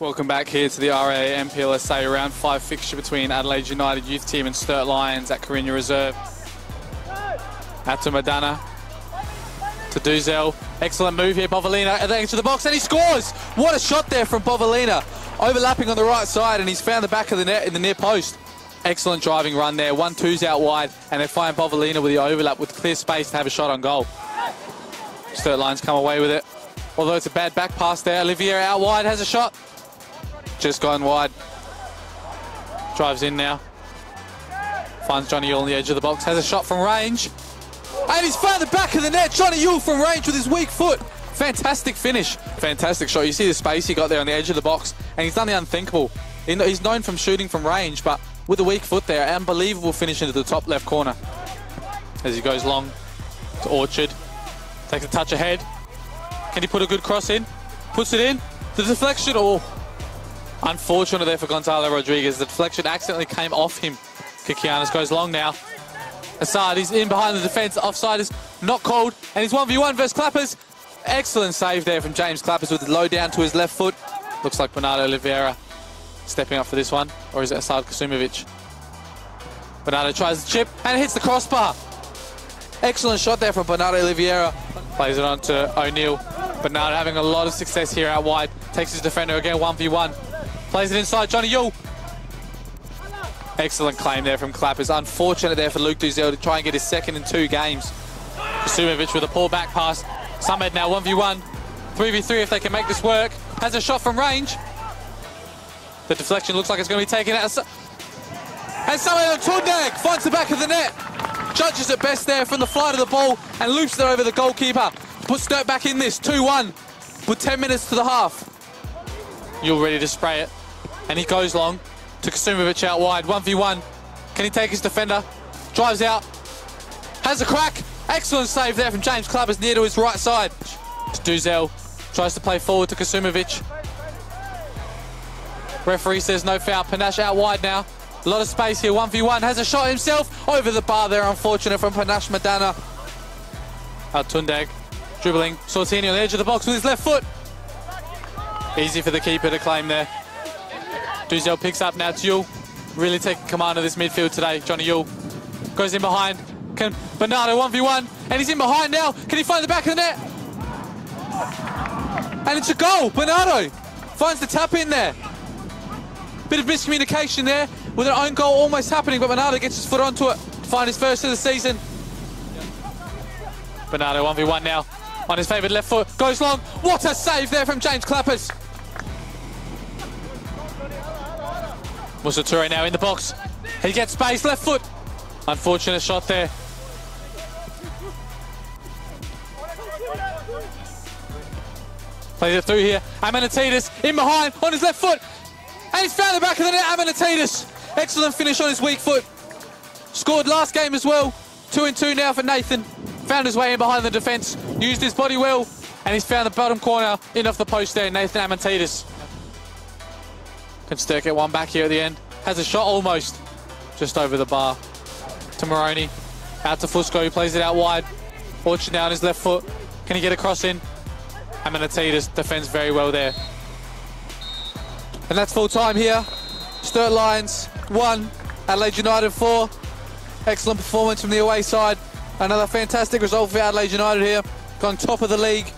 Welcome back here to the R.A.M. P.L.S.A. round 5 fixture between Adelaide United Youth Team and Sturt Lions at Carina Reserve. Out to Madana, to Duzel. Excellent move here, Bovalina at the edge of the box, and he scores! What a shot there from Bovalina, overlapping on the right side, and he's found the back of the net in the near post. Excellent driving run there, 1-2's out wide, and they find Bovalina with the overlap with clear space to have a shot on goal. Sturt Lions come away with it, although it's a bad back pass there. Olivier out wide, has a shot. Just gone wide. Drives in now. Finds Johnny Yule on the edge of the box. Has a shot from range. And he's found the back of the net. Johnny Yule from range with his weak foot. Fantastic finish. Fantastic shot. You see the space he got there on the edge of the box. And he's done the unthinkable. He's known from shooting from range, but with a weak foot there. Unbelievable finish into the top left corner. As he goes long to Orchard. Takes a touch ahead. Can he put a good cross in? Puts it in. The deflection. Oh. Unfortunate there for Gonzalo Rodriguez. The deflection accidentally came off him. Kikianos goes long now. Asad is in behind the defence. Offside is not called. And he's 1v1 versus Clappers. Excellent save there from James Clappers with the low down to his left foot. Looks like Bernardo Oliveira stepping up for this one. Or is it Asad Kosumovic? Bernardo tries the chip and hits the crossbar. Excellent shot there from Bernardo Oliveira. Plays it on to O'Neill. Bernardo having a lot of success here out wide. Takes his defender again, 1v1. Plays it inside, Johnny Yule. Excellent claim there from Clappers. Unfortunate there for Luke Duzel to try and get his second in 2 games. Kosumovic with a poor back pass. Samed now 1v1. 3v3 if they can make this work. Has a shot from range. The deflection looks like it's going to be taken out. And Samed on Tudnag finds the back of the net. Judges it best there from the flight of the ball and loops it over the goalkeeper. Puts Sturt back in this, 2-1 with 10 minutes to the half. Yule ready to spray it. And he goes long to Kosumovic out wide, 1v1. Can he take his defender? Drives out, has a crack. Excellent save there from James Clappers near to his right side. Duzel tries to play forward to Kosumovic. Referee says no foul. Panache out wide now. A lot of space here, 1v1, has a shot himself. Over the bar there, unfortunate from Panache Madana. Out Tudnag, dribbling. Sortini on the edge of the box with his left foot. Easy for the keeper to claim there. Duzel picks up now to Yule. Really taking command of this midfield today, Johnny Yule. Goes in behind. Can Bernardo 1v1, and he's in behind now. Can he find the back of the net? And it's a goal. Bernardo finds the tap in there. Bit of miscommunication there with an own goal almost happening, but Bernardo gets his foot onto it. Find his first of the season. Bernardo 1v1 now on his favoured left foot. Goes long. What a save there from James Clappers. Musotu now in the box. He gets space, left foot. Unfortunate shot there. Plays it through here. Amanatidis in behind on his left foot. And he's found the back of the net, Amanatidis. Excellent finish on his weak foot. Scored last game as well. 2-2 now for Nathan. Found his way in behind the defence. Used his body well. And he's found the bottom corner in off the post there, Nathan Amanatidis. Can Sturt get one back here at the end? Has a shot almost. Just over the bar. To Moroni. Out to Fusco, who plays it out wide. Orchard now on his left foot. Can he get a cross in? Amanatidis defends very well there. And that's full time here. Sturt Lions 1, Adelaide United 4. Excellent performance from the away side. Another fantastic result for Adelaide United here. Gone top of the league.